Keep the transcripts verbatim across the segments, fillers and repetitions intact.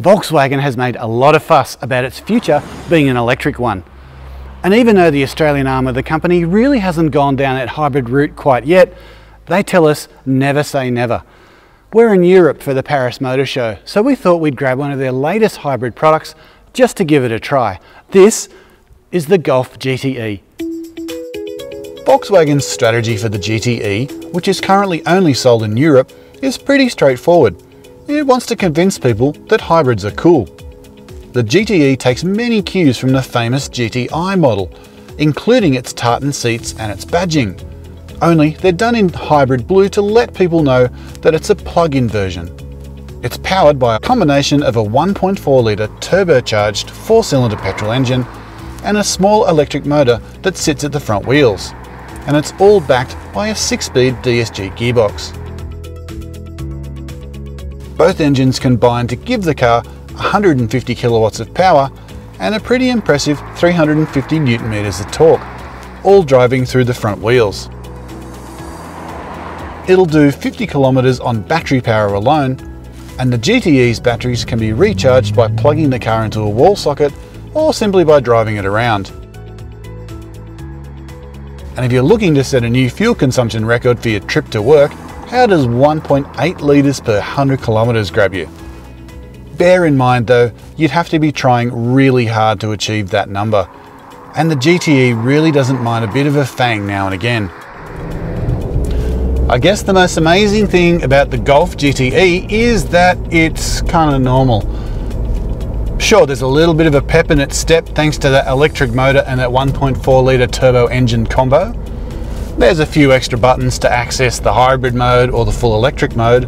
Volkswagen has made a lot of fuss about its future being an electric one. And even though the Australian arm of the company really hasn't gone down that hybrid route quite yet, they tell us never say never. We're in Europe for the Paris Motor Show, so we thought we'd grab one of their latest hybrid products just to give it a try. This is the Golf G T E. Volkswagen's strategy for the G T E, which is currently only sold in Europe, is pretty straightforward. It wants to convince people that hybrids are cool. The G T E takes many cues from the famous G T I model, including its tartan seats and its badging. Only they're done in hybrid blue to let people know that it's a plug-in version. It's powered by a combination of a one point four litre turbocharged four-cylinder petrol engine and a small electric motor that sits at the front wheels. And it's all backed by a six-speed D S G gearbox. Both engines combine to give the car one hundred fifty kilowatts of power and a pretty impressive three hundred fifty newton meters of torque, all driving through the front wheels. It'll do fifty kilometers on battery power alone, and the G T E's batteries can be recharged by plugging the car into a wall socket or simply by driving it around. And if you're looking to set a new fuel consumption record for your trip to work, how does one point eight litres per one hundred kilometres grab you? Bear in mind though, you'd have to be trying really hard to achieve that number. And the G T E really doesn't mind a bit of a fang now and again. I guess the most amazing thing about the Golf G T E is that it's kind of normal. Sure, there's a little bit of a pep in its step thanks to that electric motor and that one point four litre turbo engine combo. There's a few extra buttons to access the hybrid mode or the full electric mode.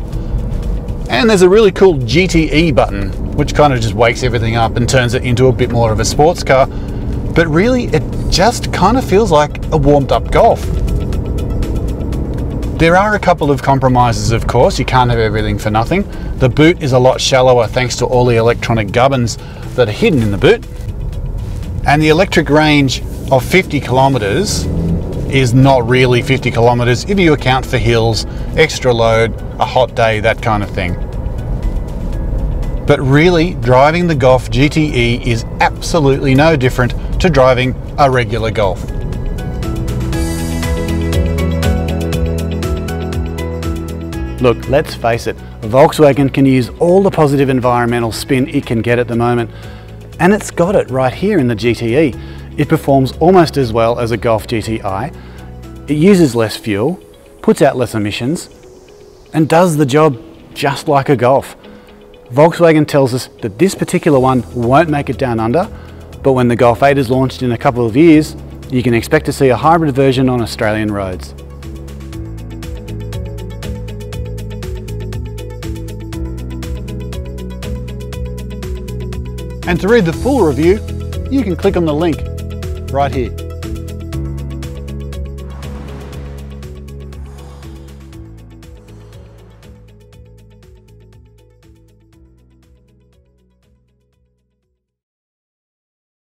And there's a really cool G T E button, which kind of just wakes everything up and turns it into a bit more of a sports car. But really, it just kind of feels like a warmed up Golf. There are a couple of compromises, of course. You can't have everything for nothing. The boot is a lot shallower thanks to all the electronic gubbins that are hidden in the boot. And the electric range of fifty kilometers is not really fifty kilometers if you account for hills, extra load, a hot day, that kind of thing. But really, driving the Golf G T E is absolutely no different to driving a regular Golf. Look, let's face it, Volkswagen can use all the positive environmental spin it can get at the moment, and it's got it right here in the G T E. It performs almost as well as a Golf G T I, it uses less fuel, puts out less emissions, and does the job just like a Golf. Volkswagen tells us that this particular one won't make it down under, but when the Golf eight is launched in a couple of years, you can expect to see a hybrid version on Australian roads. And to read the full review, you can click on the link right here.